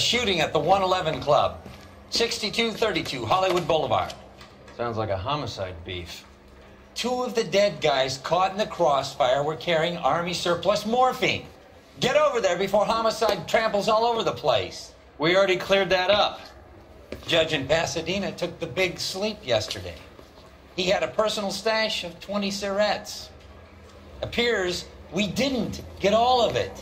shooting at the 111 Club, 6232 Hollywood Boulevard. Sounds like a homicide beef. Two of the dead guys caught in the crossfire were carrying Army surplus morphine. Get over there before homicide tramples all over the place. We already cleared that up. Judge in Pasadena took the big sleep yesterday. He had a personal stash of 20 Syrettes. Appears we didn't get all of it.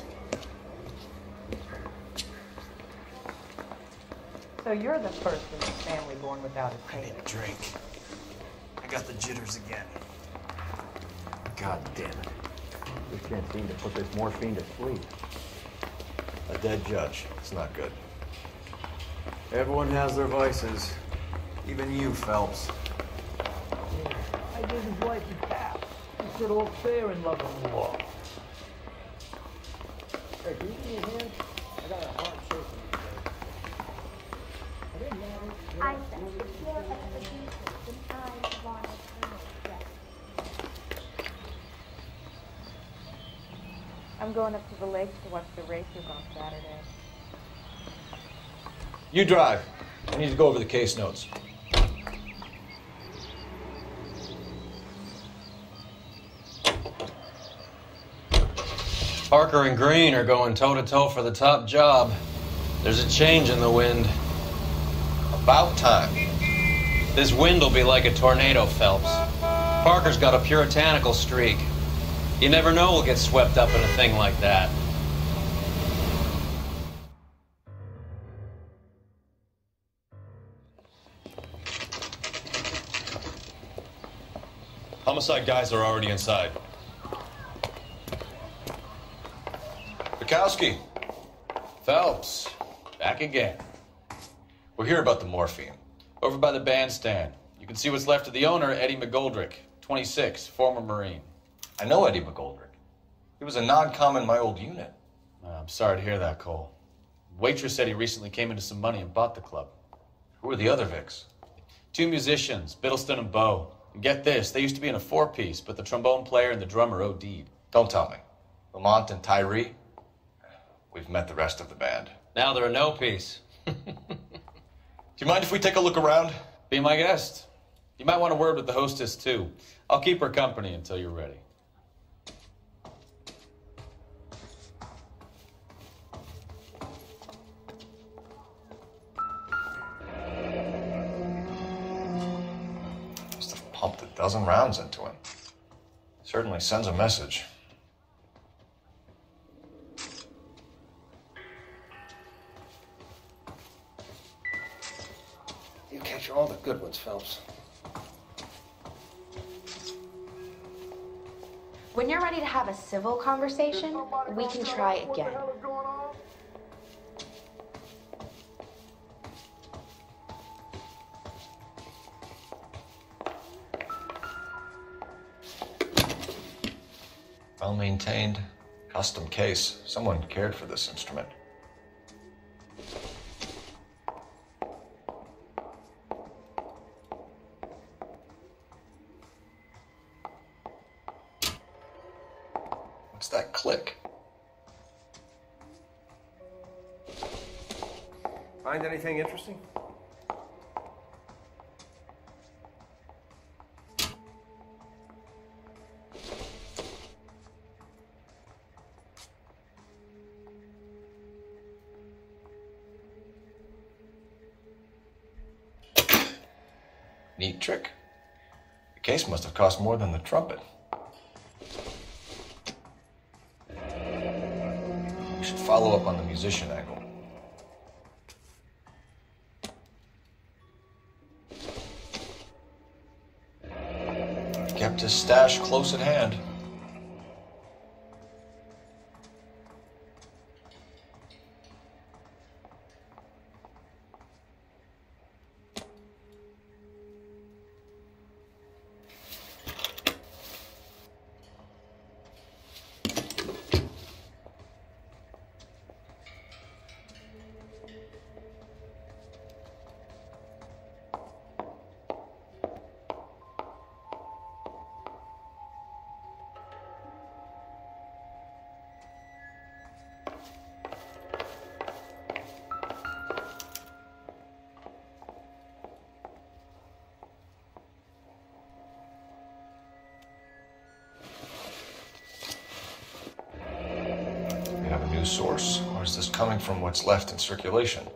So you're the first in the family born without a tail. I didn't drink. I got the jitters again. God damn it. We can't seem to put this morphine to sleep. A dead judge. It's not good. Everyone has their vices. Even you, Phelps. Yeah. I gave his wife a tap. He said all fair in love and war. Hey, can you give me a hand? I got a hard shaking. I said it's more like a decent than I wanted to get. I'm going up to the lake to watch the racers on Saturday. You drive. I need to go over the case notes. Parker and Green are going toe-to-toe for the top job. There's a change in the wind. About time. This wind will be like a tornado, Phelps. Parker's got a puritanical streak. You never know we'll get swept up in a thing like that. Homicide guys are already inside. Bukowski, Phelps, back again. We're here about the morphine. Over by the bandstand. You can see what's left of the owner, Eddie McGoldrick, 26, former Marine. I know Eddie McGoldrick. He was a non-com in my old unit. I'm sorry to hear that, Cole. Waitress said he recently came into some money and bought the club. Who are the other Vics? Two musicians, Biddleston and Beau. And get this, they used to be in a four-piece, but the trombone player and the drummer OD'd. Don't tell me. Lamont and Tyree? We've met the rest of the band. Now they're a no-piece. Do you mind if we take a look around? Be my guest. You might want a word with the hostess, too. I'll keep her company until you're ready. Must have pumped a dozen rounds into him. Certainly sends a message. All the good ones, Phelps. When you're ready to have a civil conversation, we can try again. Well-maintained, custom case. Someone cared for this instrument. Anything interesting? Neat trick. The case must have cost more than the trumpet. We should follow up on the musician angle. His stash close at hand. coming from what's left in circulation.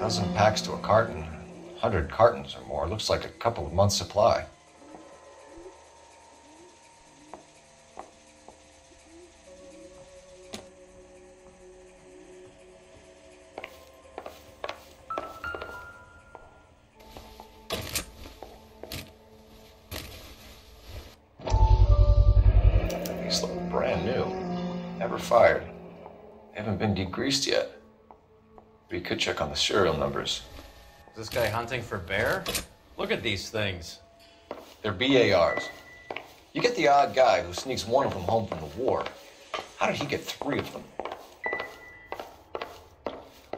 A dozen packs to a carton, 100 cartons or more, looks like a couple of months' supply. These look brand new, never fired. They haven't been degreased yet. We could check on the serial numbers. Is this guy hunting for bear? Look at these things. They're BARs. You get the odd guy who sneaks one of them home from the war. How did he get three of them?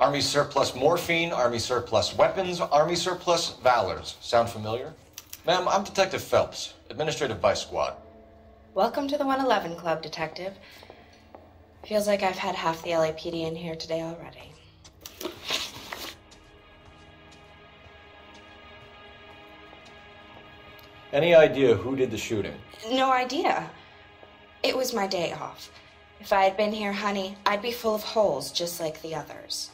Army surplus morphine, Army surplus weapons, Army surplus valors. Sound familiar? Ma'am, I'm Detective Phelps, Administrative Vice Squad. Welcome to the 111 Club, Detective. Feels like I've had half the LAPD in here today already. Any idea who did the shooting? No idea. It was my day off. If I had been here, honey, I'd be full of holes just like the others.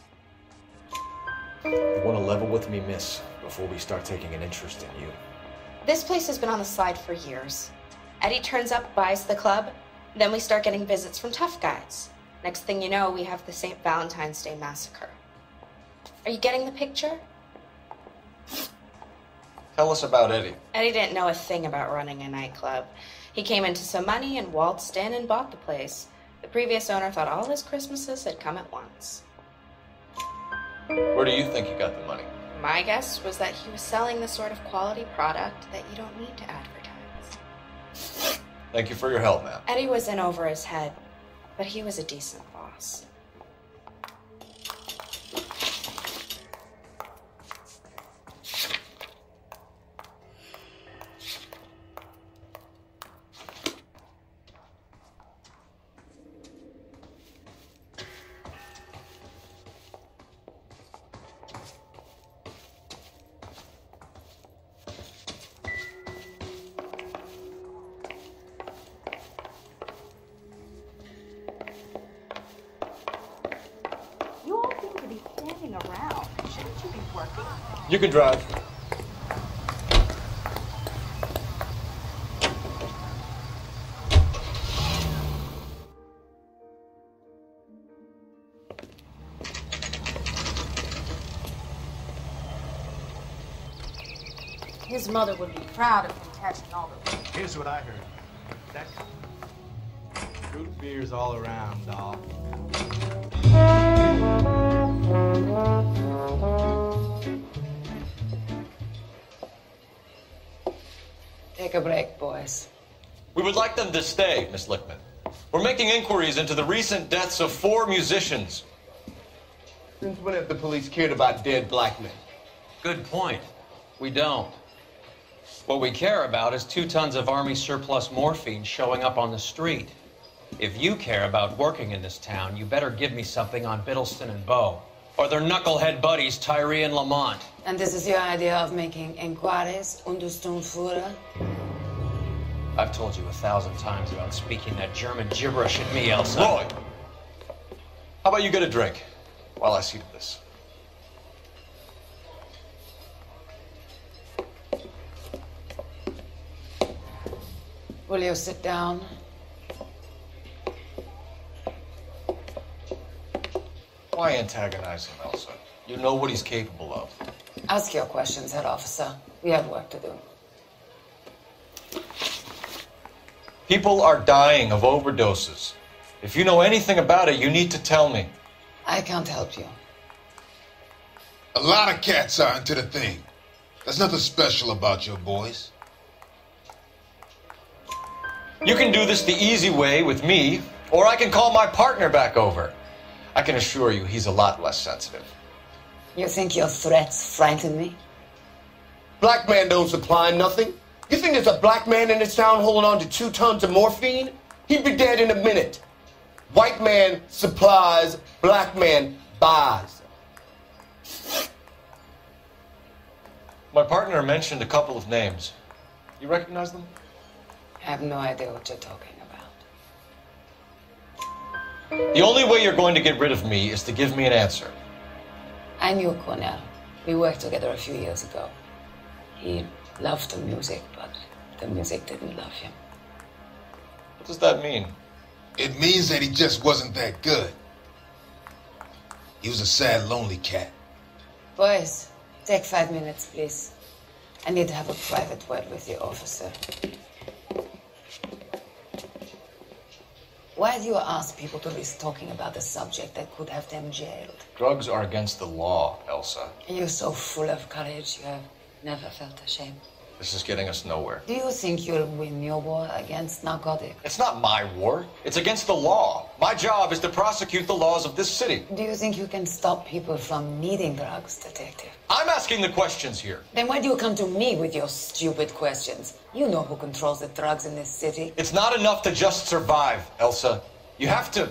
You want to level with me, miss, before we start taking an interest in you? This place has been on the slide for years. Eddie turns up, buys the club, then we start getting visits from tough guys. Next thing you know, we have the St. Valentine's Day massacre. Are you getting the picture? Tell us about Eddie. Eddie didn't know a thing about running a nightclub. He came into some money and waltzed in and bought the place. The previous owner thought all his Christmases had come at once. Where do you think he got the money? My guess was that he was selling the sort of quality product that you don't need to advertise. Thank you for your help, ma'am. Eddie was in over his head. But he was a decent boss. You can drive. His mother would be proud of him catching all the way. Here's what I heard. That root beer's all around, doll. Take a break, boys. We would like them to stay, Miss Lichtman. We're making inquiries into the recent deaths of 4 musicians. Since when have the police cared about dead black men? Good point. We don't. What we care about is 2 tons of Army surplus morphine showing up on the street. If you care about working in this town, you better give me something on Biddleston and Beau, or their knucklehead buddies, Tyree and Lamont. And this is your idea of making inquiries, Untersturmfuhrer? I've told you 1,000 times about speaking that German gibberish at me, Elsa. Roy! How about you get a drink while I see to this? Will you sit down? Why antagonize him, Elsa? You know what he's capable of. Ask your questions, Head Officer. We have work to do. People are dying of overdoses. If you know anything about it, you need to tell me. I can't help you. A lot of cats are into the thing. There's nothing special about your boys. You can do this the easy way with me, or I can call my partner back over. I can assure you he's a lot less sensitive. You think your threats frighten me? Black man don't supply nothing. You think there's a black man in this town holding on to 2 tons of morphine? He'd be dead in a minute. White man supplies, black man buys. My partner mentioned a couple of names. You recognize them? I have no idea what you're talking about. The only way you're going to get rid of me is to give me an answer. I knew Cornell. We worked together a few years ago. He loved the music, but the music didn't love him. What does that mean? It means that he just wasn't that good. He was a sad, lonely cat. Boys, take 5 minutes, please. I need to have a private word with you, officer. Why do you ask people to risk talking about a subject that could have them jailed? Drugs are against the law, Elsa. You're so full of courage, you have never felt ashamed. This is getting us nowhere. Do you think you'll win your war against narcotics? It's not my war. It's against the law. My job is to prosecute the laws of this city. Do you think you can stop people from needing drugs, Detective? I'm asking the questions here. Then why do you come to me with your stupid questions? You know who controls the drugs in this city. It's not enough to just survive, Elsa. You have to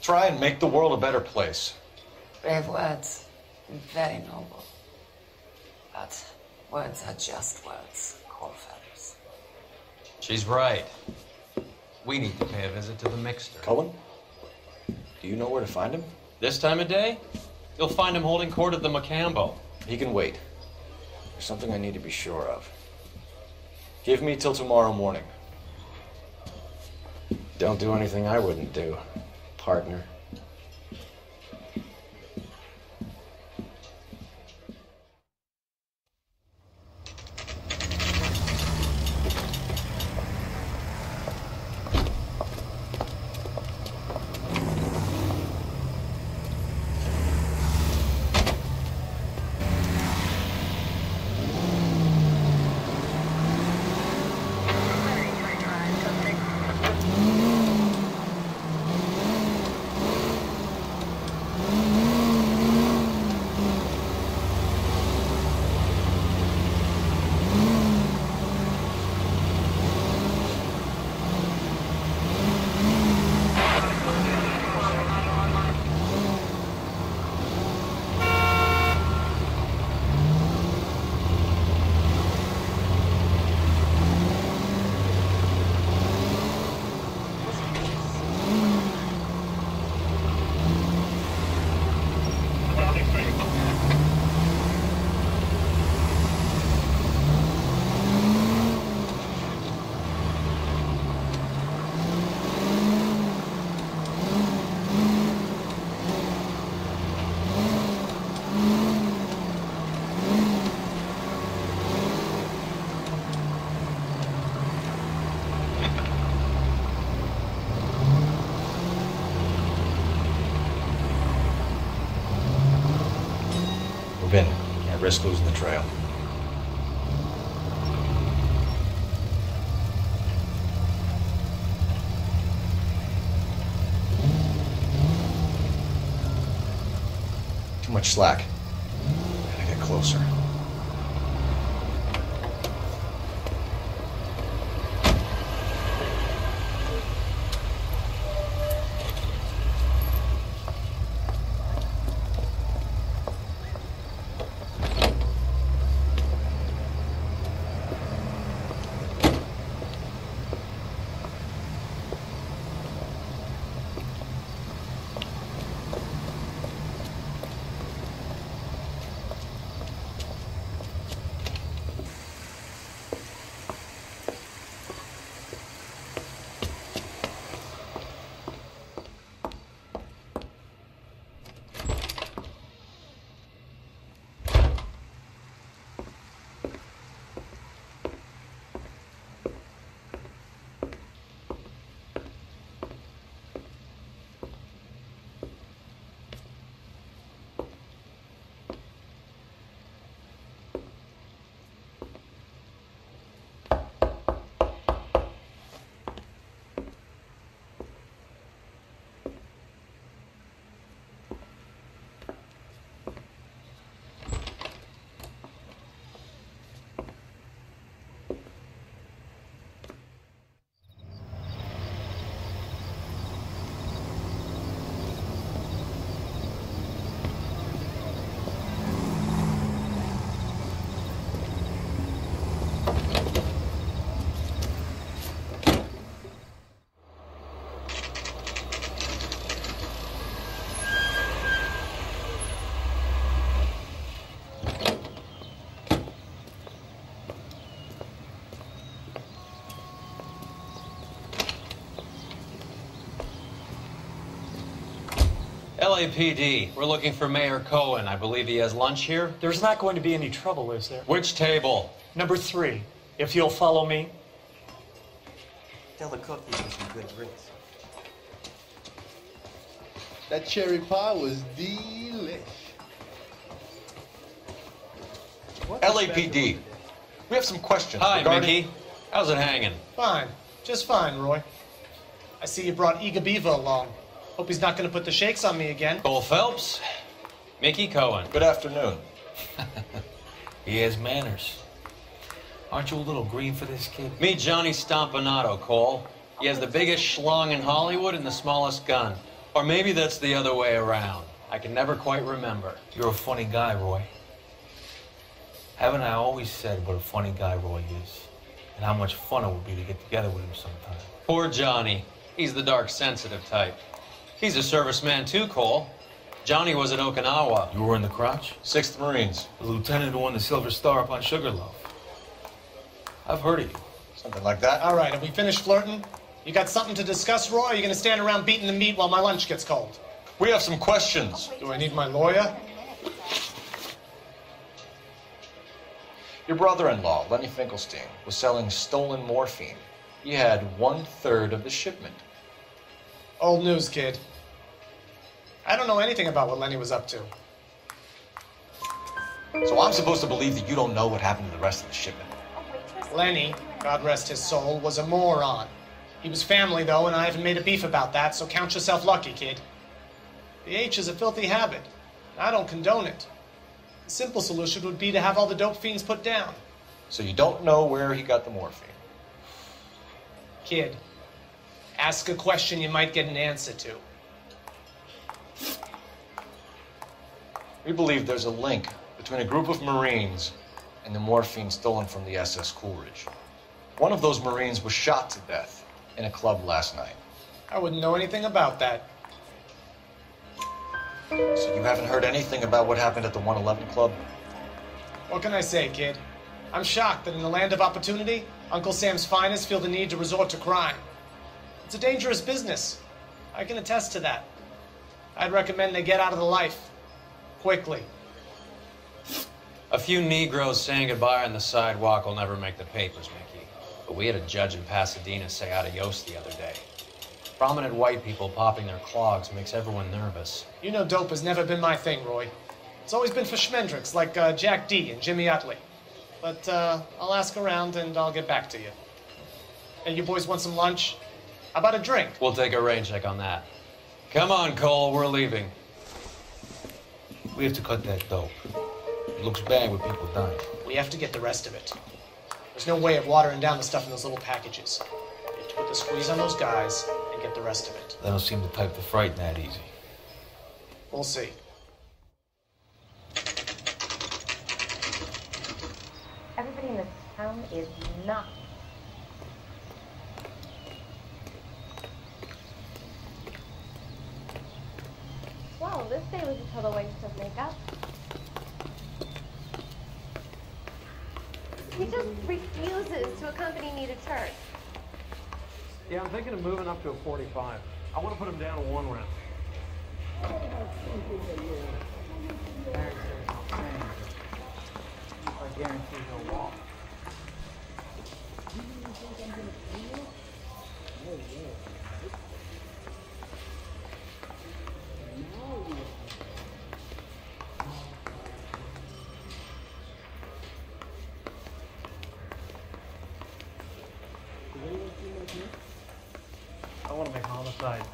try and make the world a better place. Brave words. Very noble. But words are just words, poor fellas. She's right. We need to pay a visit to the mixer. Cohen? Do you know where to find him? This time of day? You'll find him holding court at the Macambo. He can wait. There's something I need to be sure of. Give me till tomorrow morning. Don't do anything I wouldn't do, partner. Risk losing the trail. Too much slack. Gotta get closer. LAPD. We're looking for Mayor Cohen. I believe he has lunch here. There's not going to be any trouble, is there? Which table? Number 3. If you'll follow me. Tell the cook these are some good drinks. That cherry pie was delish. LAPD, we have some questions. Hi, Mickey. How's it hanging? Fine. Just fine, Roy. I see you brought Igabiva along. Hope he's not going to put the shakes on me again. Cole Phelps, Mickey Cohen. Good afternoon. He has manners. Aren't you a little green for this kid? Me, Johnny Stompanato, Cole. He has the biggest schlong in Hollywood and the smallest gun. Or maybe that's the other way around. I can never quite remember. You're a funny guy, Roy. Haven't I always said what a funny guy Roy is? And how much fun it would be to get together with him sometime. Poor Johnny. He's the dark, sensitive type. He's a serviceman too, Cole. Johnny was at Okinawa. You were in the crotch? 6th Marines. The lieutenant who won the Silver Star up on Sugarloaf. I've heard of you. Something like that. All right, have we finished flirting? You got something to discuss, Roy, or are you going to stand around beating the meat while my lunch gets cold? We have some questions. Do I need my lawyer? Your brother-in-law, Lenny Finkelstein, was selling stolen morphine. He had 1/3 of the shipment. Old news, kid. I don't know anything about what Lenny was up to. So I'm supposed to believe that you don't know what happened to the rest of the shipment? Lenny, God rest his soul, was a moron. He was family, though, and I haven't made a beef about that, so count yourself lucky, kid. The H is a filthy habit, and I don't condone it. The simple solution would be to have all the dope fiends put down. So you don't know where he got the morphine? Kid, ask a question you might get an answer to. We believe there's a link between a group of Marines and the morphine stolen from the SS Coolidge. One of those Marines was shot to death in a club last night. I wouldn't know anything about that. So you haven't heard anything about what happened at the 111 Club? What can I say, kid? I'm shocked that in the land of opportunity, Uncle Sam's finest feel the need to resort to crime. It's a dangerous business. I can attest to that. I'd recommend they get out of the life. Quickly. A few Negroes saying goodbye on the sidewalk will never make the papers, Mickey. But we had a judge in Pasadena say adios the other day. Prominent white people popping their clogs makes everyone nervous. You know dope has never been my thing, Roy. It's always been for schmendricks like Jack D and Jimmy Utley. But I'll ask around and I'll get back to you. And you boys want some lunch? How about a drink? We'll take a rain check on that. Come on, Cole, we're leaving. We have to cut that dope. It looks bad with people dying. We have to get the rest of it. There's no way of watering down the stuff in those little packages. You have to put the squeeze on those guys and get the rest of it. They don't seem the type to frighten that easy. We'll see. Everybody in this town is nuts. Well, this day was a total waste of makeup. He just refuses to accompany me to church. Yeah, I'm thinking of moving up to a 45. I want to put him down to 1 round. I guarantee he'll walk.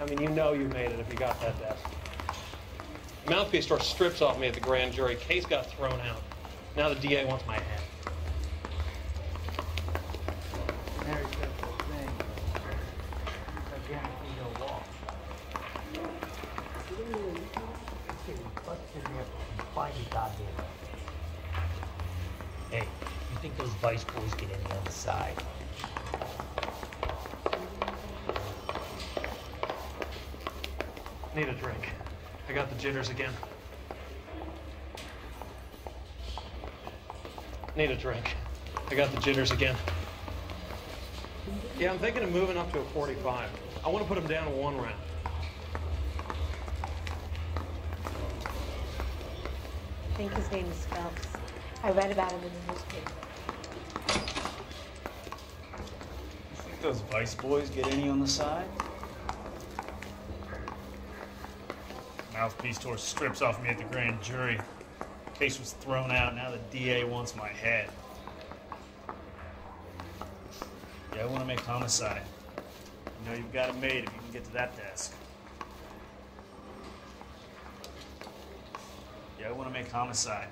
I mean, you know you made it if you got that desk. Mouthpiece tore strips off me at the grand jury. Case got thrown out. Now the DA wants my head. Hey, you think those vice boys get in the other side? Need a drink. I got the jitters again. Need a drink. I got the jitters again. Yeah, I'm thinking of moving up to a 45. I want to put him down to 1 round. think his name is Phelps. I read about him in the newspaper. You think those Vice boys get any on the side? Mouthpiece tore strips off me at the grand jury. Case was thrown out, now the DA wants my head. Yeah, I want to make homicide. You know you've got it made if you can get to that desk. Yeah, I want to make homicide.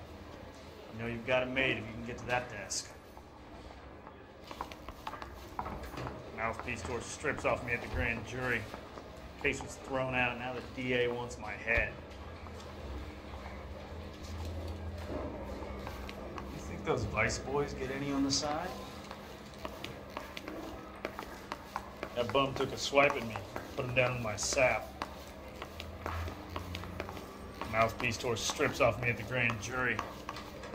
You know you've got it made if you can get to that desk. Mouthpiece tore strips off me at the grand jury. Case was thrown out, now the DA wants my head. You think those Vice boys get any on the side? That bum took a swipe at me, put him down in my sap. Mouthpiece tore strips off me at the grand jury.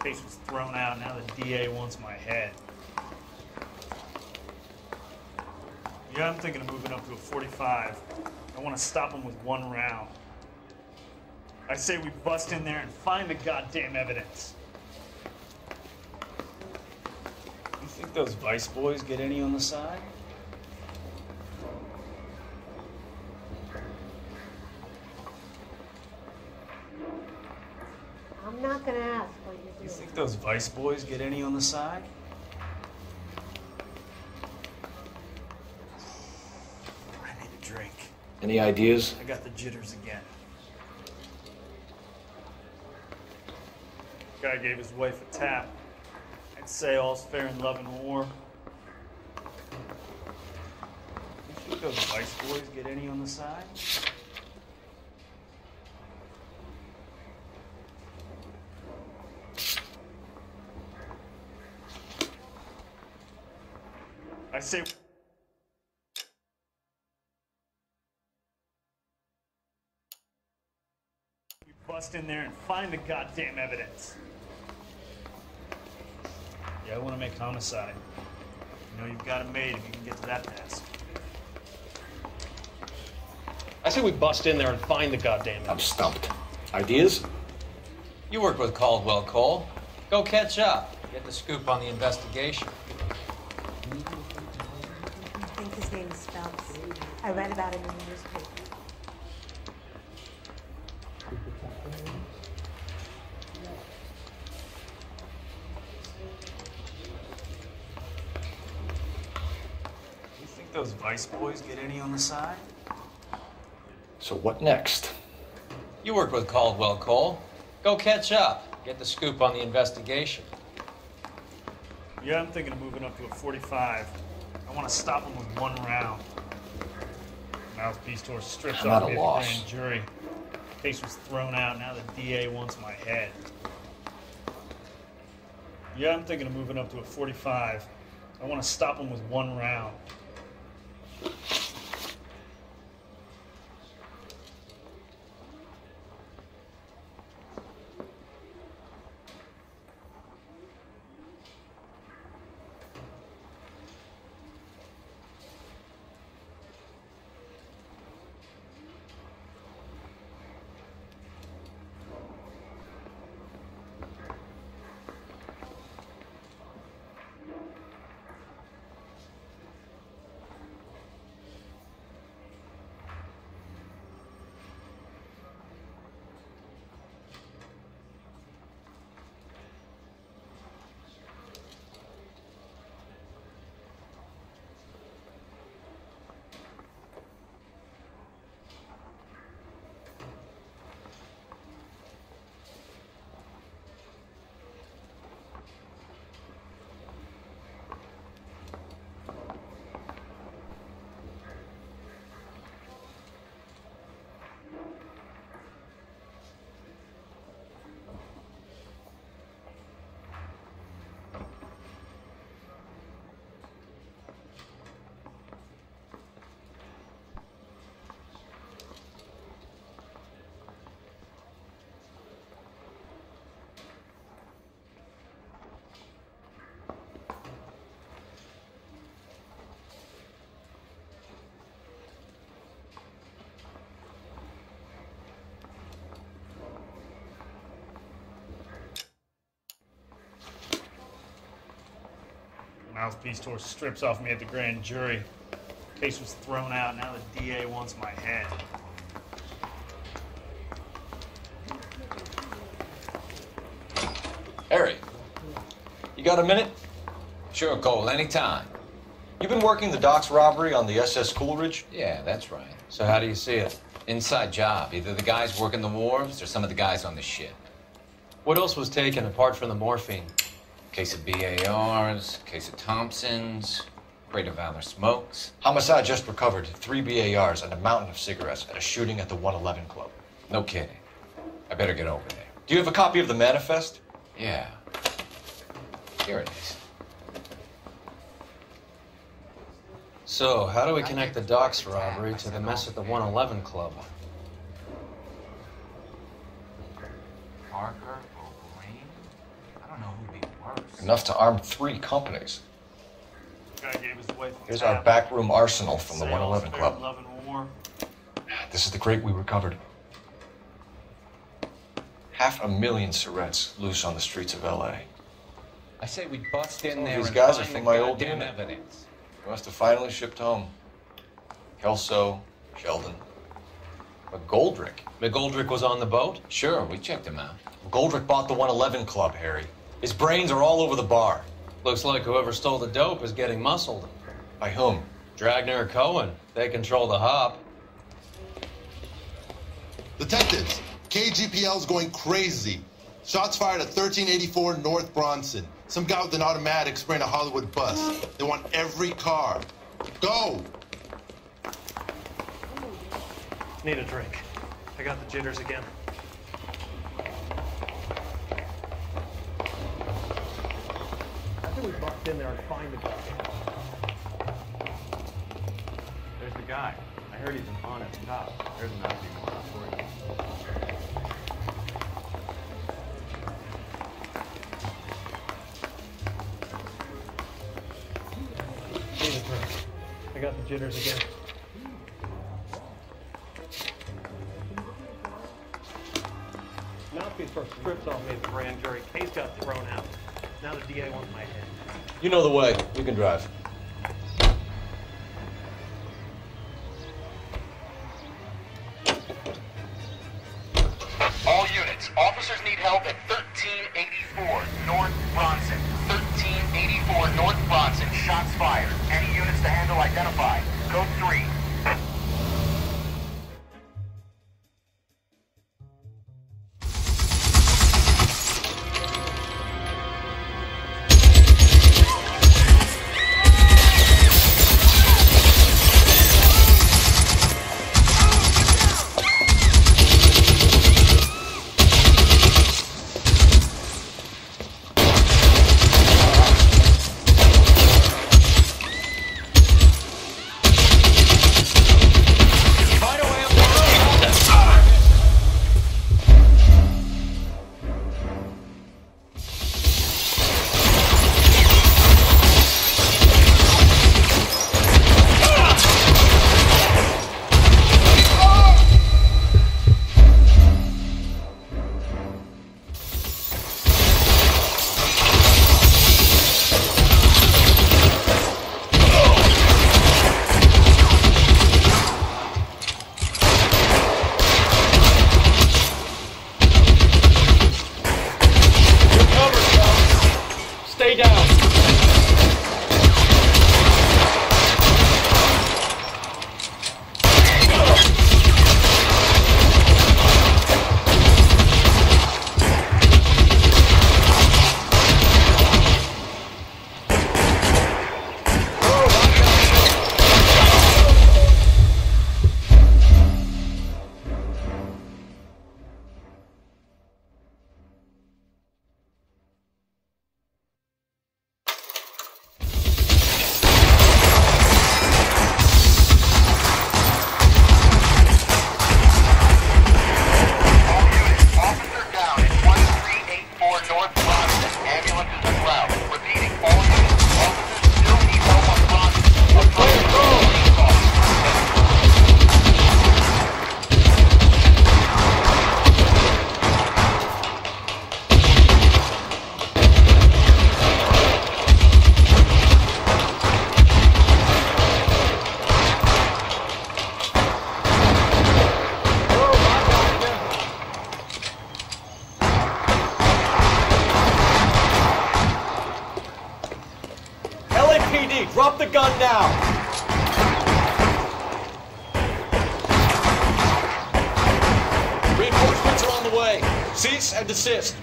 Case was thrown out, now the DA wants my head. Yeah, I'm thinking of moving up to a 45. I want to stop them with one round. I say we bust in there and find the goddamn evidence. You think those Vice boys get any on the side? I'm not going to ask what you're doing. You think those Vice boys get any on the side? Any ideas? I got the jitters again. Guy gave his wife a tap. I'd say all's fair in love and war. You think those Vice boys get any on the side? I say... in there and find the goddamn evidence. Yeah, I want to make homicide. You know you've got it made if you can get to that desk. I say we bust in there and find the goddamn evidence. I'm stumped. Ideas? You worked with Caldwell, Cole. Go catch up. Get the scoop on the investigation. I think his name is Phelps. I read about him in the newspaper. Those Vice boys get any on the side? So what next? You worked with Caldwell, Cole. Go catch up. Get the scoop on the investigation. Yeah, I'm thinking of moving up to a 45. I want to stop them with one round. Mouthpiece tore strips off me at the grand jury. Case was thrown out. Now the DA wants my head. Yeah, I'm thinking of moving up to a 45. I want to stop them with one round. mouthpiece tore strips off me at the grand jury. The case was thrown out. Now the DA wants my head. Harry, you got a minute? Sure, Cole, anytime. You've been working the docks robbery on the SS Coolidge? Yeah, that's right. So how do you see it? Inside job. Either the guys working the wharves or some of the guys on the ship. What else was taken apart from the morphine? Case of BARs, case of Thompson's, Greater Valor Smokes. Homicide just recovered 3 BARs and a mountain of cigarettes at a shooting at the 111 Club. No kidding. I better get over there. Do you have a copy of the manifest? Yeah. Here it is. So, how do we connect the docks robbery to the mess at the 111 Club? Parker or Green? I don't know who'd be worse. Enough to arm 3 companies. Here's our backroom arsenal from the 111 Club. This is the crate we recovered. 500,000 Syrettes loose on the streets of LA. I say we bust in there. These guys are from my old unit. They must have finally shipped home. Kelso, Sheldon, McGoldrick. McGoldrick was on the boat? Sure, we checked him out. McGoldrick bought the 111 Club, Harry. His brains are all over the bar. Looks like whoever stole the dope is getting muscled. By whom? Dragner or Cohen. They control the hop. Detectives, KGPL's going crazy. Shots fired at 1384 North Bronson. Some guy with an automatic spraying a Hollywood bus. They want every car. Go! Need a drink. I got the jitters again. I think we bucked in there and find the guy. There's the guy. I heard he's an honest cop. There's enough to be more for you. I got the jitters again. Mouthpiece for strips off me at the grand jury. Case got thrown out. Now the DA wants my head. You know the way. You can drive. All units, officers need help at 1384 North Bronson. 1384 North Bronson, shots fired. Any units to handle, identify. Code 3. LAPD, drop the gun now! Reinforcements are on the way. Cease and desist.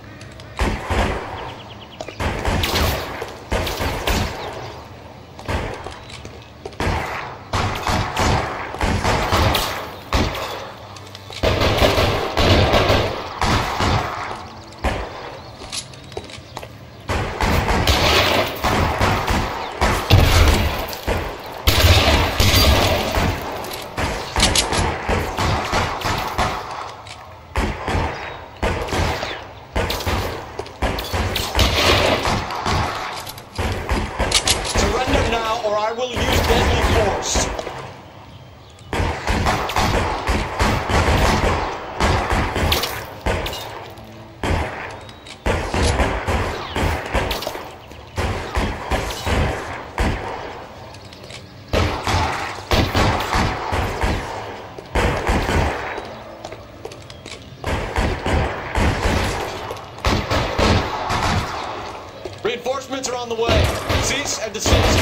Are on the way. Cease and desist.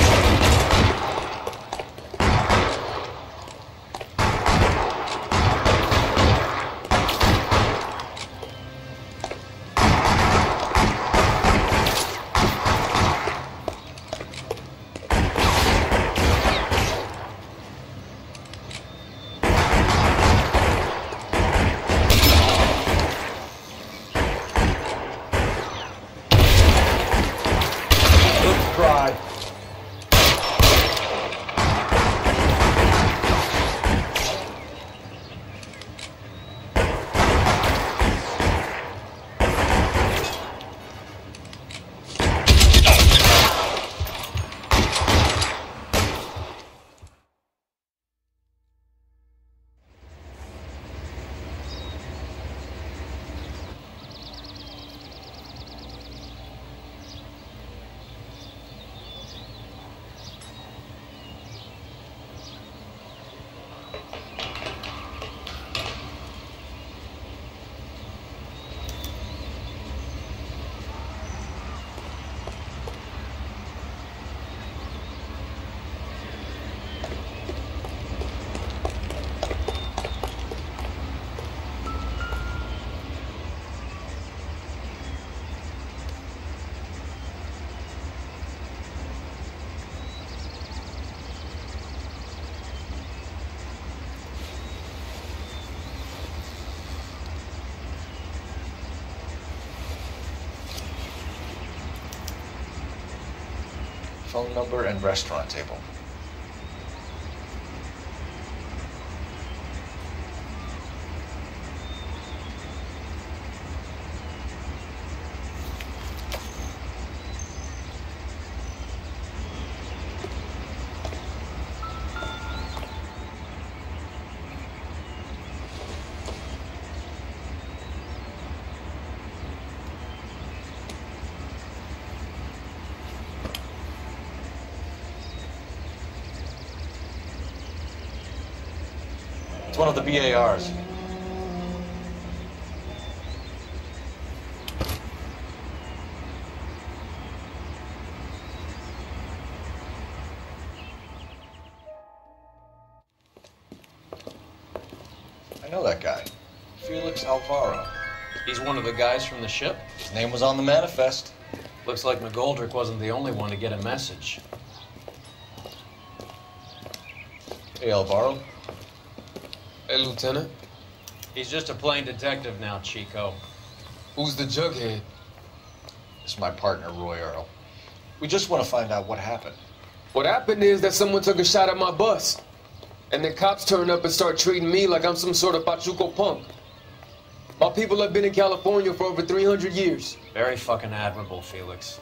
Phone number and restaurant table. One of the BARs. I know that guy. Felix Alvaro. He's one of the guys from the ship? His name was on the manifest. Looks like McGoldrick wasn't the only one to get a message. Hey, Alvaro. Hey, Lieutenant. He's just a plain detective now, Chico. Who's the jughead? It's my partner, Roy Earl. We just want to find out what happened. What happened is that someone took a shot at my bus. And the cops turned up and start treating me like I'm some sort of pachuco punk. My people have been in California for over 300 years. Very fucking admirable, Felix.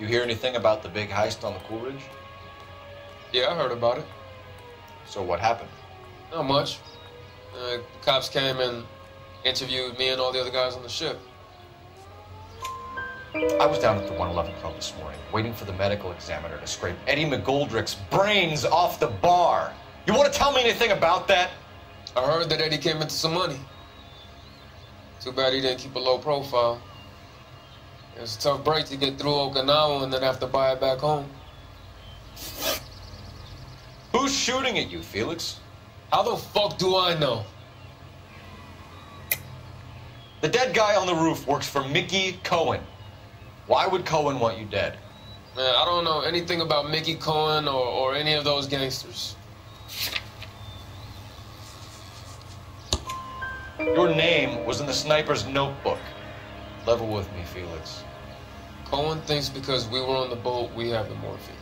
You hear anything about the big heist on the Coolidge? Yeah, I heard about it. So what happened? Not much. Cops came and interviewed me and all the other guys on the ship. I was down at the 111 Club this morning, waiting for the medical examiner to scrape Eddie McGoldrick's brains off the bar. You want to tell me anything about that? I heard that Eddie came into some money. Too bad he didn't keep a low profile. It was a tough break to get through Okinawa and then have to buy it back home. Who's shooting at you, Felix? How the fuck do I know? The dead guy on the roof works for Mickey Cohen. Why would Cohen want you dead? Man, I don't know anything about Mickey Cohen or any of those gangsters. Your name was in the sniper's notebook. Level with me, Felix. Cohen thinks because we were on the boat, we have the morphine.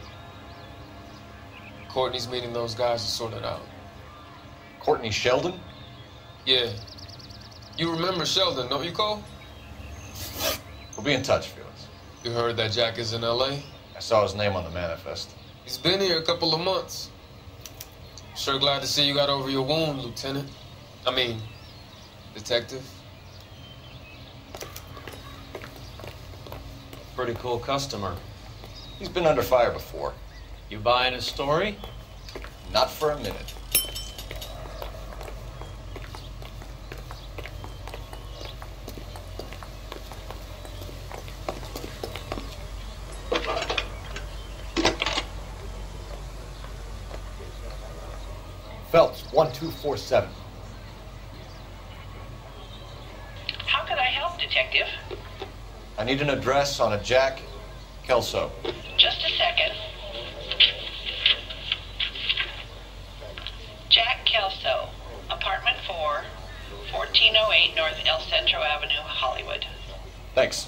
Courtney's meeting those guys to sort it out. Courtney Sheldon? Yeah. You remember Sheldon, don't you, Cole? We'll be in touch, Felix. You heard that Jack is in LA? I saw his name on the manifest. He's been here a couple of months. Sure glad to see you got over your wound, Lieutenant. I mean, Detective. Pretty cool customer. He's been under fire before. You buying his story? Not for a minute. Phelps, 1247. How can I help, Detective? I need an address on a Jack Kelso. Just a second. Jack Kelso, apartment 4, 1408 North El Centro Avenue, Hollywood. Thanks.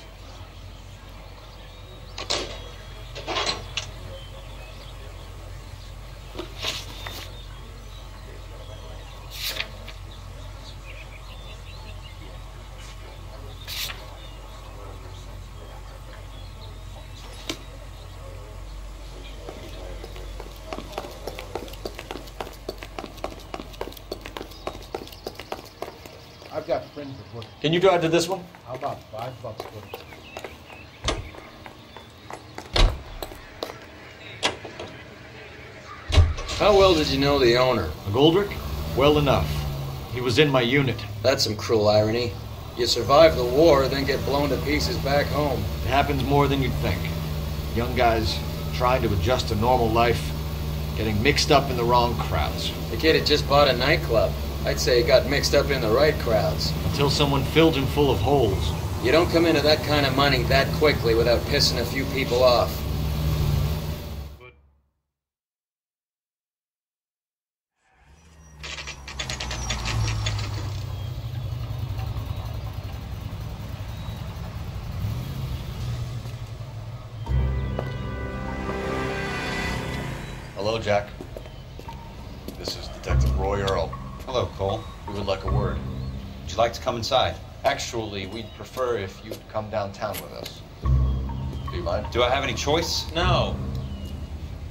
Can you drive to this one? How about $5 for it? How well did you know the owner? McGoldrick? Well enough. He was in my unit. That's some cruel irony. You survive the war, then get blown to pieces back home. It happens more than you'd think. Young guys trying to adjust to normal life, getting mixed up in the wrong crowds. The kid had just bought a nightclub. I'd say he got mixed up in the right crowds. Until someone filled him full of holes. You don't come into that kind of money that quickly without pissing a few people off. Hello, Jack. This is Detective Roy Earl. Hello, Cole. We would like a word. Would you like to come inside? Actually, we'd prefer if you'd come downtown with us. Do you mind? Do I have any choice? No.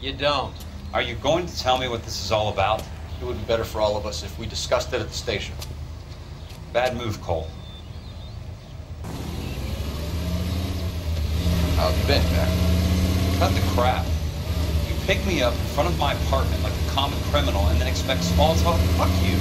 You don't. Are you going to tell me what this is all about? It would be better for all of us if we discussed it at the station. Bad move, Cole. How have you been, Jack? Cut the crap. Pick me up in front of my apartment like a common criminal and then expect small talk? Fuck you.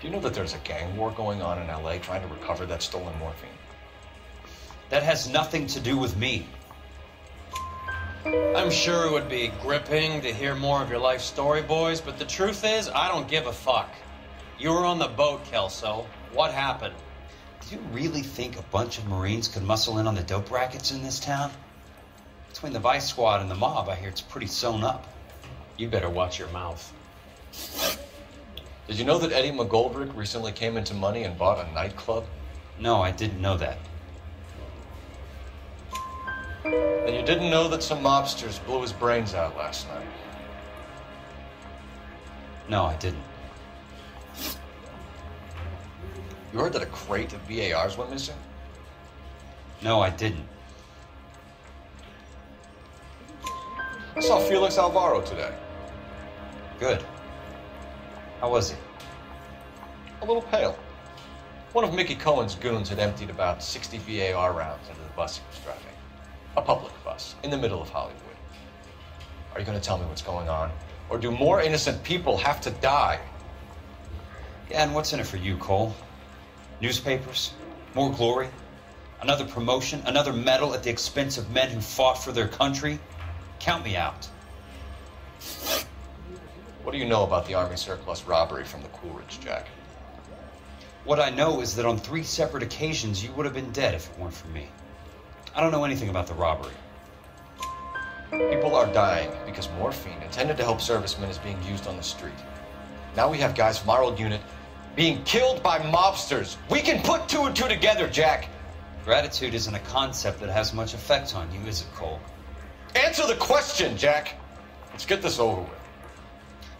Do you know that there's a gang war going on in LA trying to recover that stolen morphine? That has nothing to do with me. I'm sure it would be gripping to hear more of your life story, boys, but the truth is, I don't give a fuck. You were on the boat, Kelso. What happened? Do you really think a bunch of Marines could muscle in on the dope rackets in this town? Between the Vice Squad and the mob, I hear it's pretty sewn up. You better watch your mouth. Did you know that Eddie McGoldrick recently came into money and bought a nightclub? No, I didn't know that. And you didn't know that some mobsters blew his brains out last night? No, I didn't. You heard that a crate of BARs went missing? No, I didn't. I saw Felix Alvaro today. Good. How was he? A little pale. One of Mickey Cohen's goons had emptied about 60 BAR rounds into the bus he was driving. A public bus, in the middle of Hollywood. Are you gonna tell me what's going on? Or do more innocent people have to die? Yeah, and what's in it for you, Cole? Newspapers? More glory? Another promotion? Another medal at the expense of men who fought for their country? Count me out. What do you know about the Army surplus robbery from the Coolidge, Jack? What I know is that on 3 separate occasions, you would have been dead if it weren't for me. I don't know anything about the robbery. People are dying because morphine intended to help servicemen is being used on the street. Now we have guys from our old unit being killed by mobsters. We can put 2 and 2 together, Jack. Gratitude isn't a concept that has much effect on you, is it, Cole? Answer the question, Jack. Let's get this over with.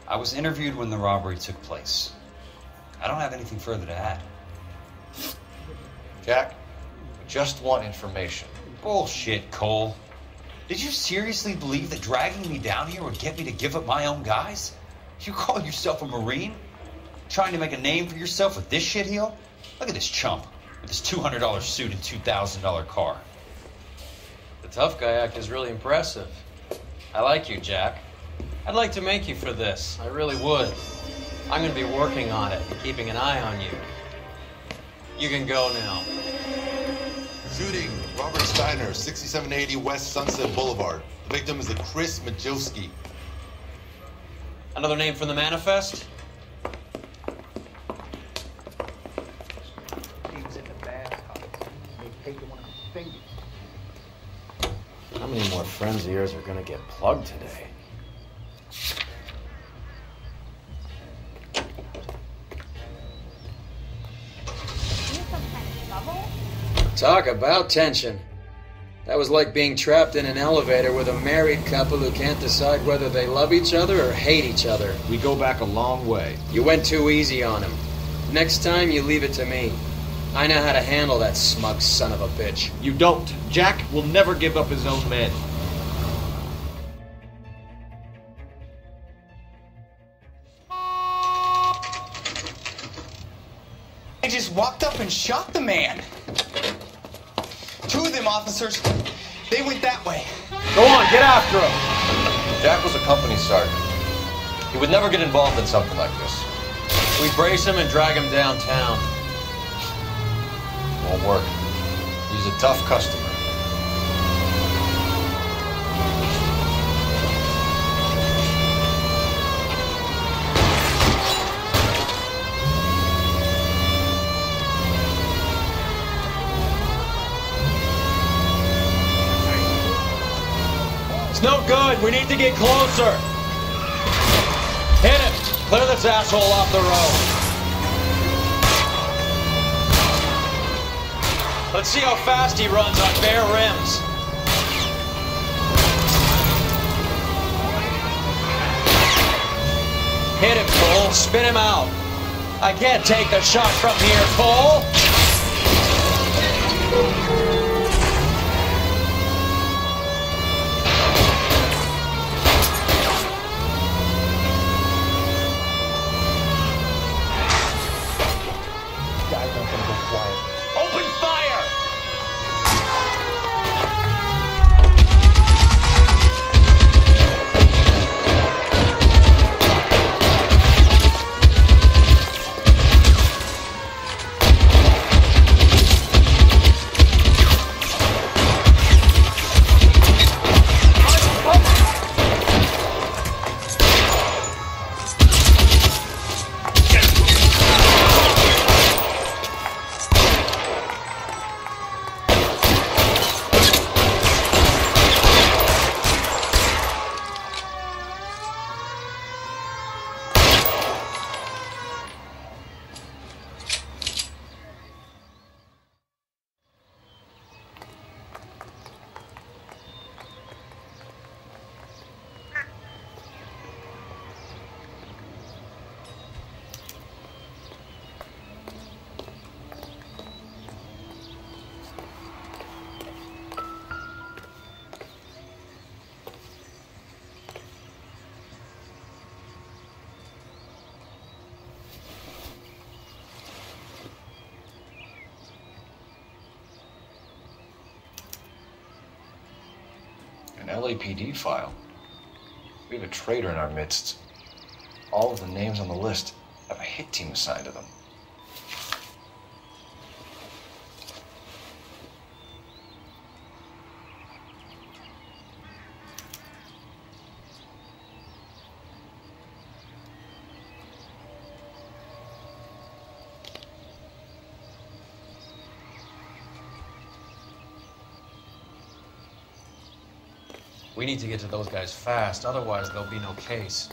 I was interviewed when the robbery took place. I don't have anything further to add. Jack, we just want information. Bullshit, Cole. Did you seriously believe that dragging me down here would get me to give up my own guys? You call yourself a Marine? Trying to make a name for yourself with this shitheel? Look at this chump with his $200 suit and $2,000 car. The tough guy act is really impressive. I like you, Jack. I'd like to make you for this. I really would. I'm gonna be working on it, keeping an eye on you. You can go now. Shooting, Robert Steiner, 6780 West Sunset Boulevard. The victim is a Chris Majowski. Another name from the manifest? How many more friends of yours are gonna get plugged today? Talk about tension. That was like being trapped in an elevator with a married couple who can't decide whether they love each other or hate each other. We go back a long way. You went too easy on him. Next time, you leave it to me. I know how to handle that smug son of a bitch. You don't. Jack will never give up his own men. I just walked up and shot the man. 2 of them officers, they went that way. Go on, get after him. Jack was a company sergeant. He would never get involved in something like this. We brace him and drag him downtown. Won't work. He's a tough customer. It's no good. We need to get closer. Hit him. Clear this asshole off the road. Let's see how fast he runs on bare rims. Hit him, Cole. Spin him out. I can't take the shot from here, Cole. LAPD file. We have a traitor in our midst. All of the names on the list have a hit team assigned to them. We need to get to those guys fast, otherwise there'll be no case.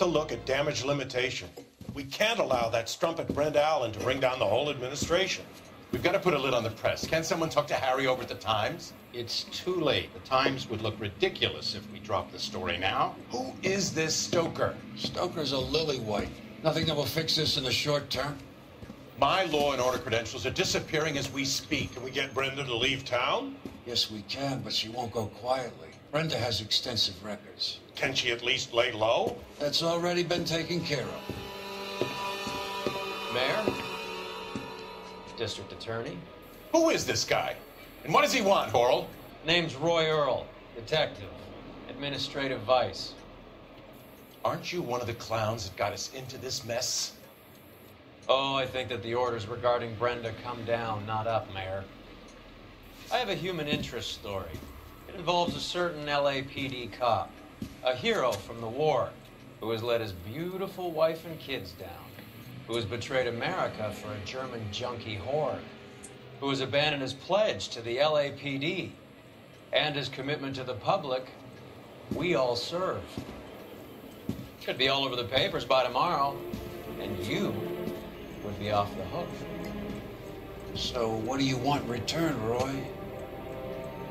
To look at damage limitation. We can't allow that strumpet Brenda Allen to bring down the whole administration. We've got to put a lid on the press. Can't someone talk to Harry over at the Times? It's too late. The Times would look ridiculous if we dropped the story now. Who is this Stoker? Stoker's a lily-white. Nothing that will fix this in the short term. My law and order credentials are disappearing as we speak. Can we get Brenda to leave town? Yes, we can, but she won't go quietly. Brenda has extensive records. Can she at least lay low? That's already been taken care of. Mayor? District Attorney? Who is this guy? And what does he want, Earl? Name's Roy Earl, detective, administrative vice. Aren't you one of the clowns that got us into this mess? Oh, I think that the orders regarding Brenda come down, not up, Mayor. I have a human interest story. It involves a certain LAPD cop. A hero from the war who has let his beautiful wife and kids down, who has betrayed America for a German junkie horde, who has abandoned his pledge to the LAPD and his commitment to the public we all serve. Could be all over the papers by tomorrow, and you would be off the hook. So what do you want in return, Roy?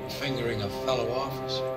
Fingering a fellow officer.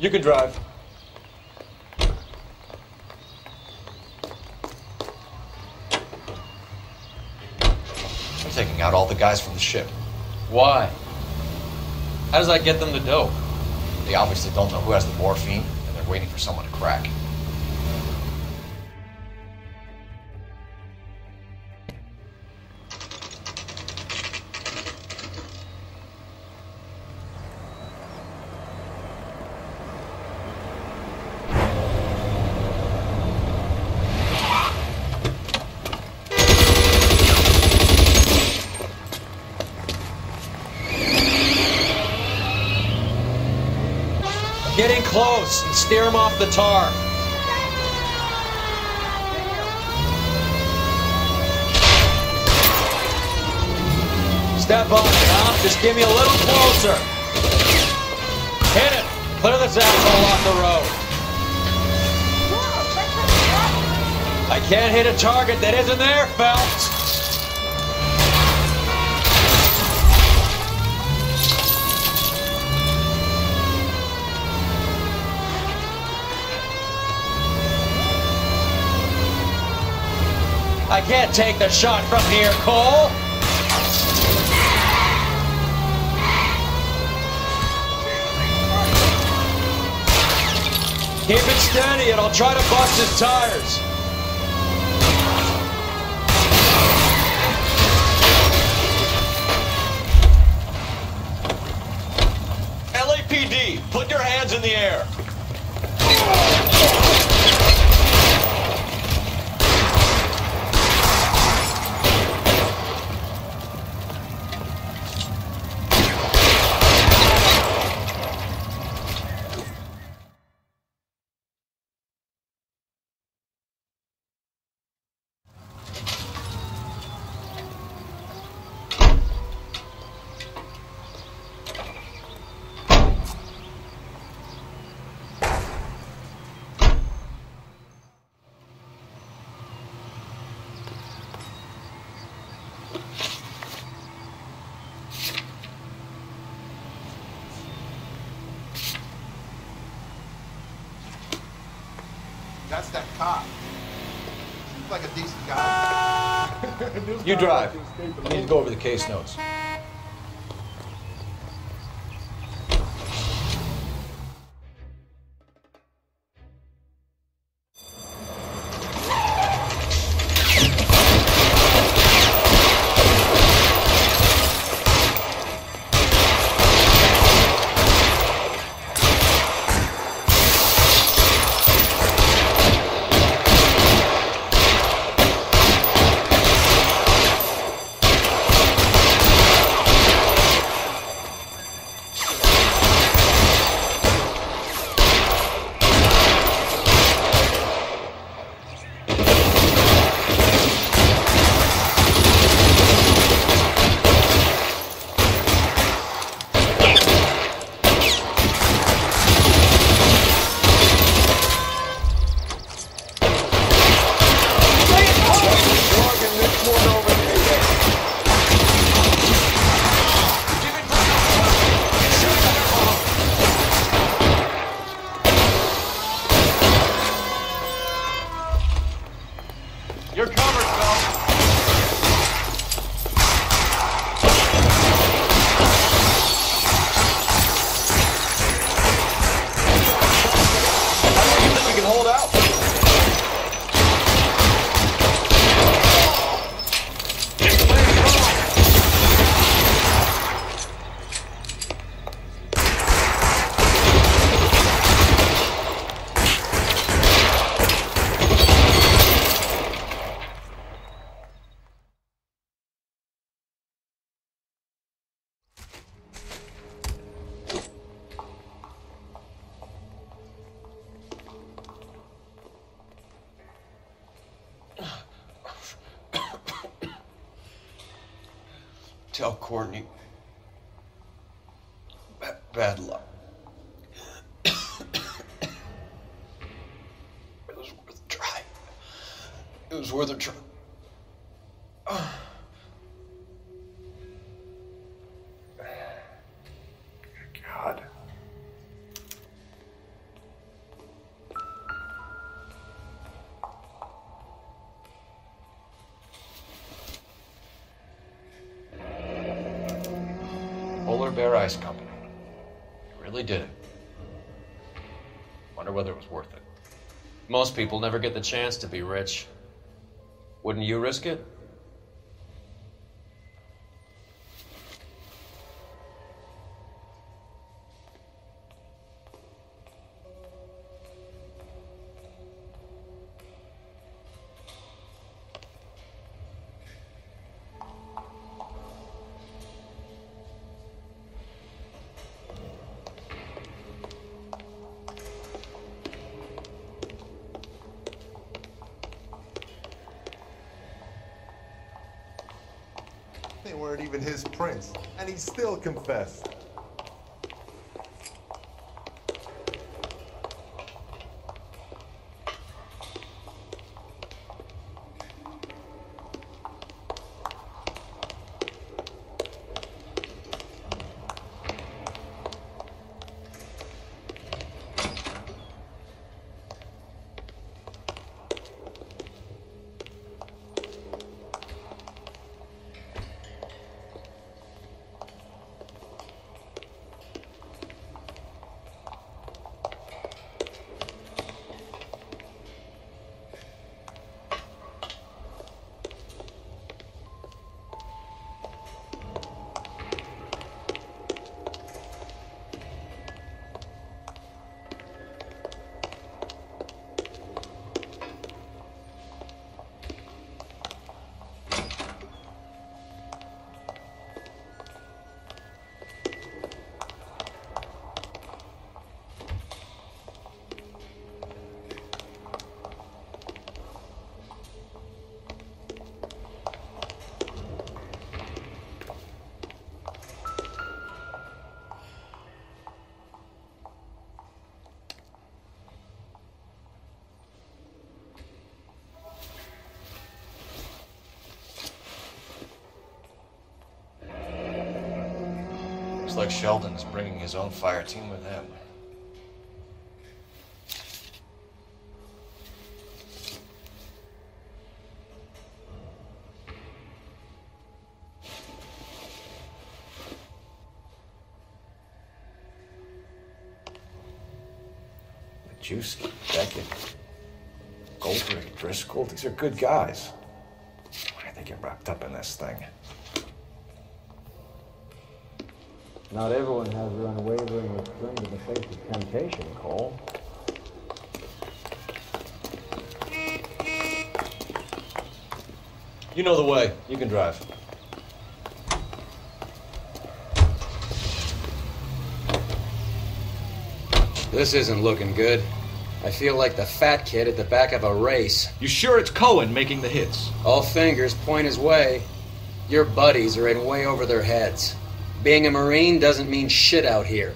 You can drive. We're taking out all the guys from the ship. Why? How does that get them the dope? They obviously don't know who has the morphine, and they're waiting for someone to crack. And steer him off the tar. Step on it, huh? Just give me a little closer. Hit it. Clear this asshole off the road. I can't hit a target that isn't there, Phelps. I can't take the shot from here, Cole! Keep it steady and I'll try to bust his tires. That's that cop. Seems like a decent guy. You drive. I need to go over the case notes. Tell Courtney bad luck. It was worth a try. It was worth a try. God. Bear Ice Company. It really did it. Wonder whether it was worth it. Most people never get the chance to be rich. Wouldn't you risk it? And he still confessed. looks like Sheldon's bringing his own fire team with him. Bukowski, Beckett, Goldrick, Driscoll, these are good guys. Why did they get wrapped up in this thing? Not everyone has their unwavering restraint in the face of temptation, Cole. You know the way. You can drive. This isn't looking good. I feel like the fat kid at the back of a race. You sure it's Cohen making the hits? All fingers point his way. Your buddies are in way over their heads. Being a Marine doesn't mean shit out here.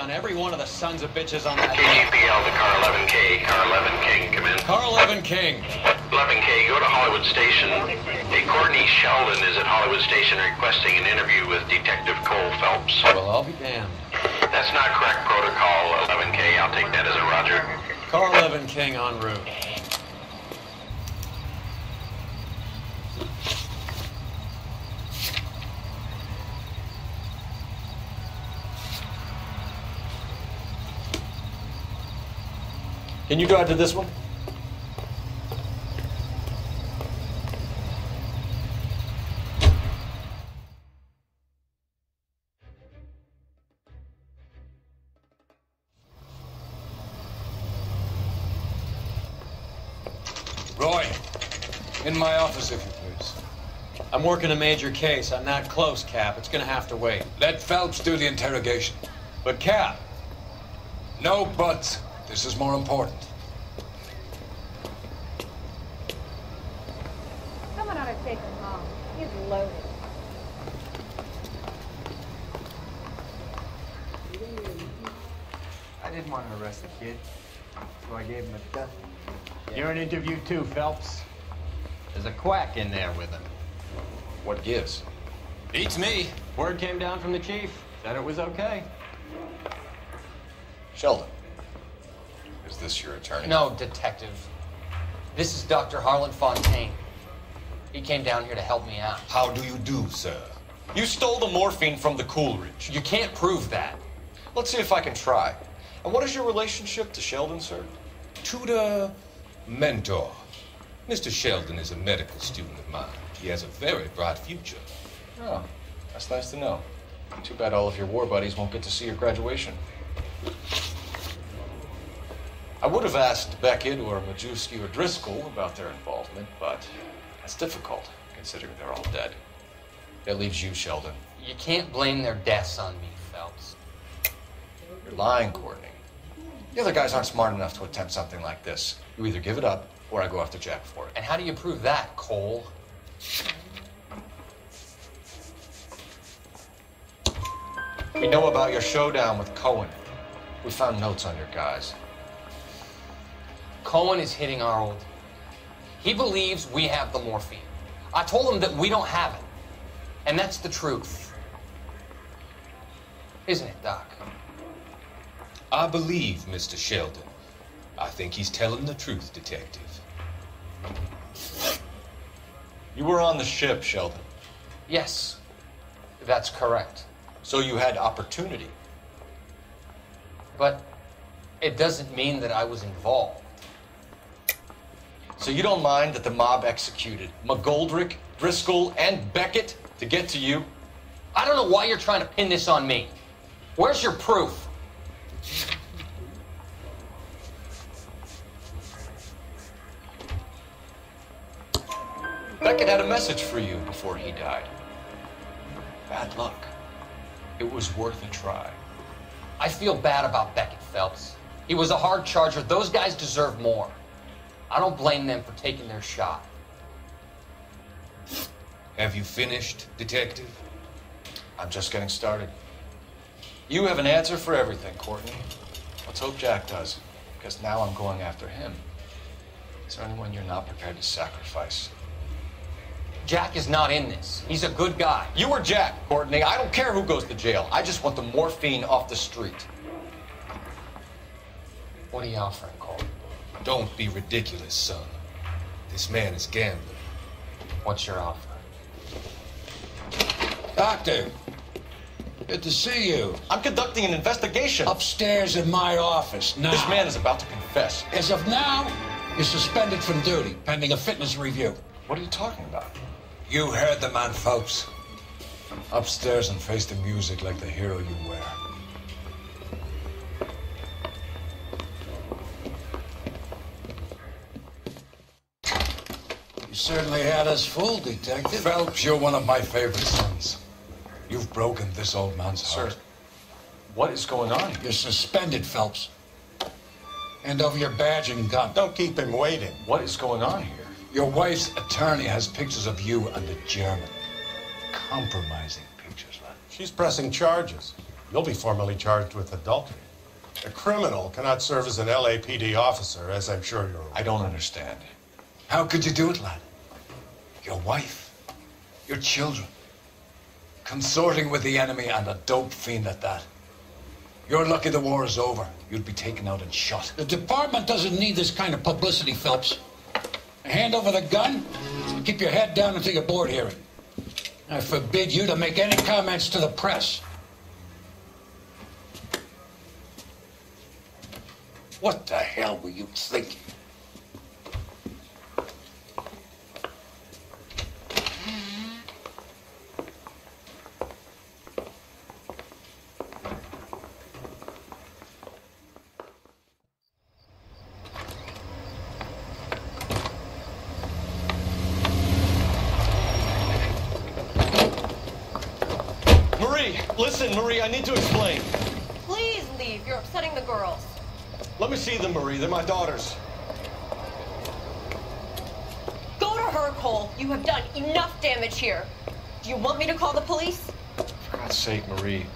On every one of the sons of bitches on that APL to Car 11K. Car 11 King, come in. Car 11 King. 11K, go to Hollywood Station. Hey, Courtney Sheldon is at Hollywood Station requesting an interview with Detective Cole Phelps. Well, I'll be damned. That's not correct protocol, 11K. I'll take that as a roger. Car 11 King en route. Can you drive to this one? Roy, in my office, if you please. I'm working a major case. I'm not close, Cap. It's gonna have to wait. Let Phelps do the interrogation. But, Cap. No buts. This is more important. Someone ought to take him home. He's loaded. I didn't want to arrest the kid, so I gave him a death. Yeah. You're an interview too, Phelps. There's a quack in there with him. What gives? Beats me. Word came down from the chief. Said it was okay. Sheldon, is this your attorney? No, Detective. This is Dr. Harlan Fontaine. He came down here to help me out. How do you do, sir? You stole the morphine from the Coolidge. You can't prove that. Let's see if I can try. And what is your relationship to Sheldon, sir? Tutor, mentor. Mr. Sheldon is a medical student of mine. He has a very bright future. Oh, that's nice to know. Too bad all of your war buddies won't get to see your graduation. I would have asked Beckett or Majewski or Driscoll about their involvement, but that's difficult, considering they're all dead. That leaves you, Sheldon. You can't blame their deaths on me, Phelps. You're lying, Courtney. The other guys aren't smart enough to attempt something like this. You either give it up, or I go after Jack for it. And how do you prove that, Cole? We know about your showdown with Cohen. We found notes on your guys. Cohen is hitting our old. He believes we have the morphine. I told him that we don't have it. And that's the truth. Isn't it, Doc? I believe Mr. Sheldon. I think he's telling the truth, Detective. You were on the ship, Sheldon. Yes, that's correct. So you had opportunity. But it doesn't mean that I was involved. So you don't mind that the mob executed McGoldrick, Driscoll, and Beckett to get to you? I don't know why you're trying to pin this on me. Where's your proof? Beckett had a message for you before he died. Bad luck. It was worth a try. I feel bad about Beckett, Phelps. He was a hard charger. Those guys deserve more. I don't blame them for taking their shot. Have you finished, Detective? I'm just getting started. You have an answer for everything, Courtney. Let's hope Jack does, because now I'm going after him. Is there anyone you're not prepared to sacrifice? Jack is not in this. He's a good guy. You or Jack, Courtney. I don't care who goes to jail. I just want the morphine off the street. What are you offering, Cole? Don't be ridiculous, son. This man is gambling. What's your offer? Doctor, good to see you. I'm conducting an investigation. Upstairs in my office now. This man is about to confess. As of now, you're suspended from duty, pending a fitness review. What are you talking about? You heard the man, folks. Upstairs and face the music like the hero you were. You certainly had us fooled, Detective. Phelps, you're one of my favorite sons. You've broken this old man's heart. Sir, what is going on? You're suspended, Phelps. Hand over your badge and gun. Don't keep him waiting. What is going on here? Your wife's attorney has pictures of you and the German. Compromising pictures, man. She's pressing charges. You'll be formally charged with adultery. A criminal cannot serve as an LAPD officer, as I'm sure you're aware. I don't understand. How could you do it, lad? Your wife, your children, consorting with the enemy and a dope fiend at that. You're lucky the war is over. You'd be taken out and shot. The department doesn't need this kind of publicity, Phelps. Hand over the gun and keep your head down until your board hearing. I forbid you to make any comments to the press. What the hell were you thinking? Marie, I need to explain. Please leave. You're upsetting the girls. Let me see them, Marie. They're my daughters. Go to her, Cole. You have done enough damage here. Do you want me to call the police? For God's sake, Marie.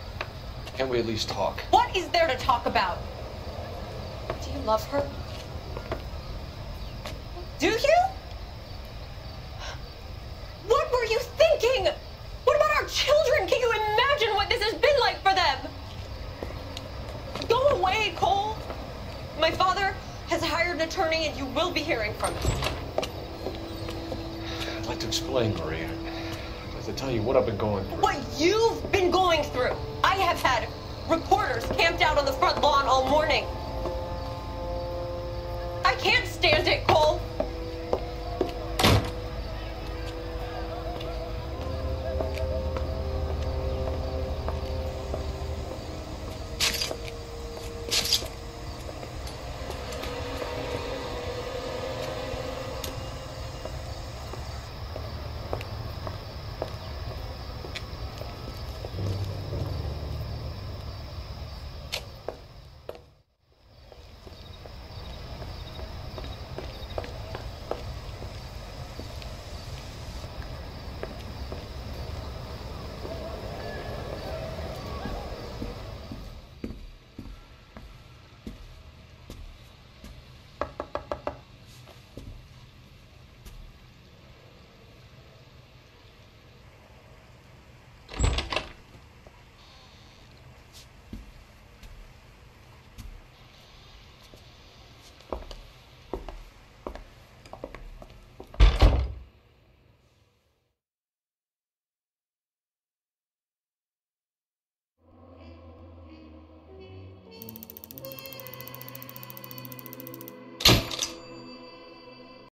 Can't we at least talk? What is there to talk about? Do you love her? Do you? What were you thinking? What about our children? Can you imagine? to explain, Marie. I have to tell you what I've been going through. What you've been going through! I have had reporters camped out on the front lawn all morning.